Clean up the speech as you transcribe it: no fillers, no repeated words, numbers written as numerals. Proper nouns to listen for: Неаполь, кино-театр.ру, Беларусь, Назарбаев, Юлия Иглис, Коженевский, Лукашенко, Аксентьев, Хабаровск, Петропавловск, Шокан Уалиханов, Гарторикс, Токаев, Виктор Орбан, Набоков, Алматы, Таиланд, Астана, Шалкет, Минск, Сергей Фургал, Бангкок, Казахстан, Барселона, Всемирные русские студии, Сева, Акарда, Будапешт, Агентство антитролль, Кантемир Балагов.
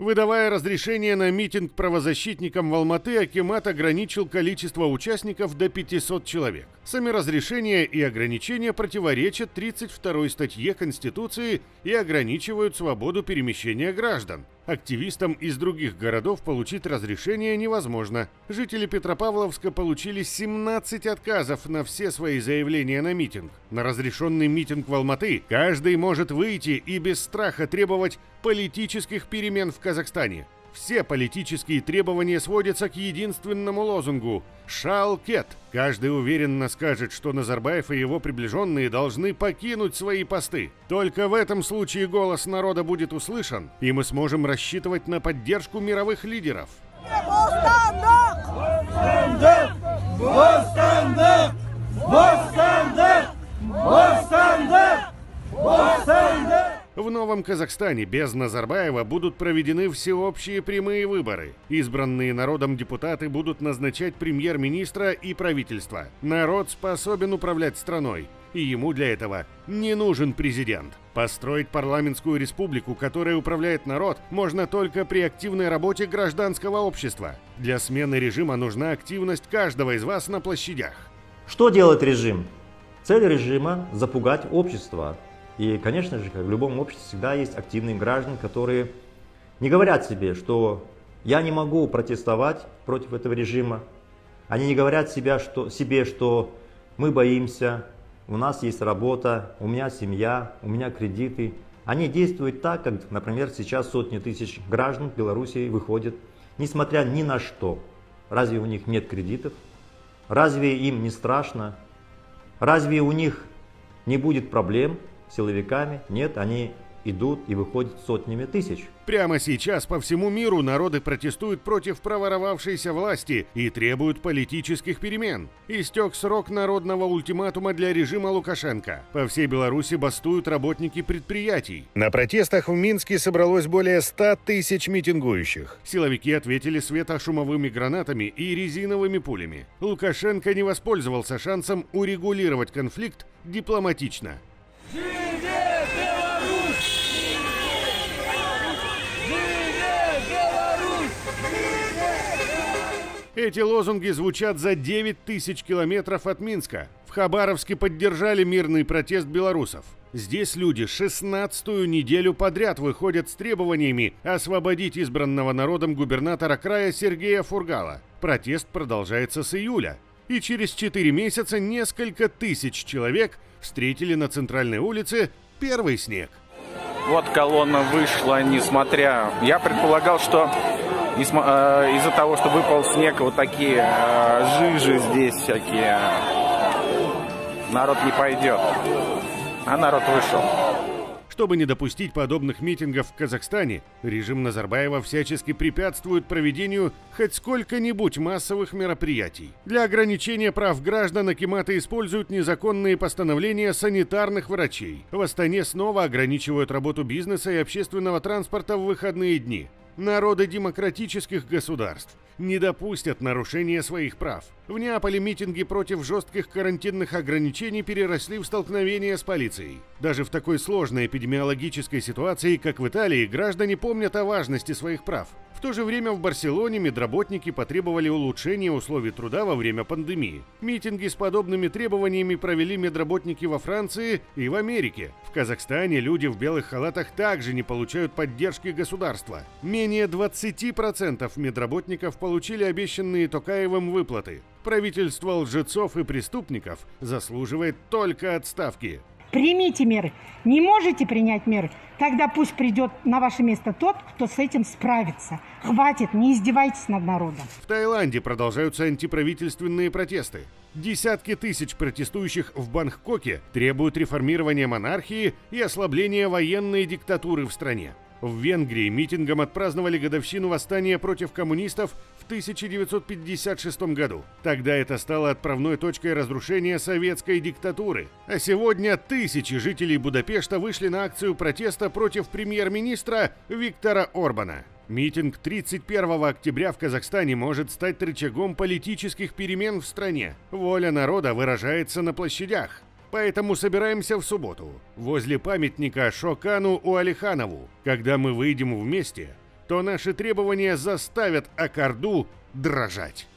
Выдавая разрешение на митинг правозащитникам в Алматы, акимат ограничил количество участников до 500 человек. Сами разрешения и ограничения противоречат 32-й статье Конституции и ограничивают свободу перемещения граждан. Активистам из других городов получить разрешение невозможно. Жители Петропавловска получили 17 отказов на все свои заявления на митинг. На разрешенный митинг в Алматы каждый может выйти и без страха требовать политических перемен в Казахстане. Все политические требования сводятся к единственному лозунгу «Шалкет». Каждый уверенно скажет, что Назарбаев и его приближенные должны покинуть свои посты. Только в этом случае голос народа будет услышан, и мы сможем рассчитывать на поддержку мировых лидеров. В новом Казахстане без Назарбаева будут проведены всеобщие прямые выборы. Избранные народом депутаты будут назначать премьер-министра и правительство. Народ способен управлять страной, и ему для этого не нужен президент. Построить парламентскую республику, которой управляет народ, можно только при активной работе гражданского общества. Для смены режима нужна активность каждого из вас на площадях. Что делает режим? Цель режима – запугать общество. И, конечно же, как в любом обществе, всегда есть активные граждане, которые не говорят себе, что я не могу протестовать против этого режима. Они не говорят себе, что мы боимся, у нас есть работа, у меня семья, у меня кредиты. Они действуют так, как, например, сейчас сотни тысяч граждан в Беларуси выходят, несмотря ни на что. Разве у них нет кредитов? Разве им не страшно? Разве у них не будет проблем? Силовиками? Нет, они идут и выходят сотнями тысяч. Прямо сейчас по всему миру народы протестуют против проворовавшейся власти и требуют политических перемен. Истек срок народного ультиматума для режима Лукашенко. По всей Беларуси бастуют работники предприятий. На протестах в Минске собралось более 100 тысяч митингующих. Силовики ответили светошумовыми гранатами и резиновыми пулями. Лукашенко не воспользовался шансом урегулировать конфликт дипломатично. Эти лозунги звучат за 9 тысяч километров от Минска. В Хабаровске поддержали мирный протест белорусов. Здесь люди 16-ю неделю подряд выходят с требованиями освободить избранного народом губернатора края Сергея Фургала. Протест продолжается с июля. И через 4 месяца несколько тысяч человек встретили на центральной улице первый снег. Вот колонна вышла, несмотря... Я предполагал, что из-за того, что выпал снег, вот такие жижи здесь всякие, народ не пойдет. А народ вышел. Чтобы не допустить подобных митингов в Казахстане, режим Назарбаева всячески препятствует проведению хоть сколько-нибудь массовых мероприятий. Для ограничения прав граждан акиматы используют незаконные постановления санитарных врачей. В Астане снова ограничивают работу бизнеса и общественного транспорта в выходные дни. Народы демократических государств не допустят нарушения своих прав. В Неаполе митинги против жестких карантинных ограничений переросли в столкновение с полицией. Даже в такой сложной эпидемиологической ситуации, как в Италии, граждане помнят о важности своих прав. В то же время в Барселоне медработники потребовали улучшения условий труда во время пандемии. Митинги с подобными требованиями провели медработники во Франции и в Америке. В Казахстане люди в белых халатах также не получают поддержки государства. Менее 20% медработников получили обещанные Токаевым выплаты. Правительство лжецов и преступников заслуживает только отставки. Примите меры. Не можете принять меры? Тогда пусть придет на ваше место тот, кто с этим справится. Хватит, не издевайтесь над народом. В Таиланде продолжаются антиправительственные протесты. Десятки тысяч протестующих в Бангкоке требуют реформирования монархии и ослабления военной диктатуры в стране. В Венгрии митингом отпраздновали годовщину восстания против коммунистов в 1956 году. Тогда это стало отправной точкой разрушения советской диктатуры. А сегодня тысячи жителей Будапешта вышли на акцию протеста против премьер-министра Виктора Орбана. Митинг 31 октября в Казахстане может стать рычагом политических перемен в стране. Воля народа выражается на площадях. Поэтому собираемся в субботу возле памятника Шокану Уалиханову. Когда мы выйдем вместе, то наши требования заставят Акарду дрожать.